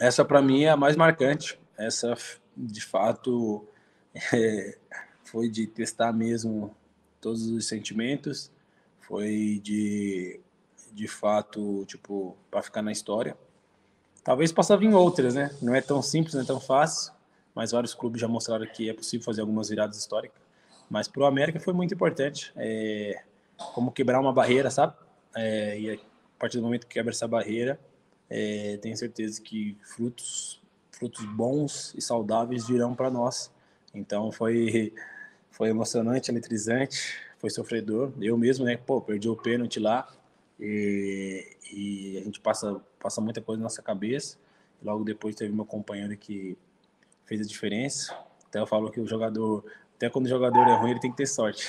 Essa, para mim, é a mais marcante. Essa, de fato, foi de testar mesmo todos os sentimentos. Foi de fato, tipo, para ficar na história. Talvez passava em outras, né? Não é tão simples, não é tão fácil. Mas vários clubes já mostraram que é possível fazer algumas viradas históricas. Mas para o América foi muito importante. Como quebrar uma barreira, sabe? E a partir do momento que quebra essa barreira, tenho certeza que frutos bons e saudáveis virão para nós. Então foi emocionante, eletrizante, foi sofredor. Eu mesmo, né? Pô, perdi o pênalti lá. E a gente passa muita coisa na nossa cabeça. Logo depois teve meu companheiro que fez a diferença. Até eu falo que o jogador, até quando o jogador é ruim, ele tem que ter sorte.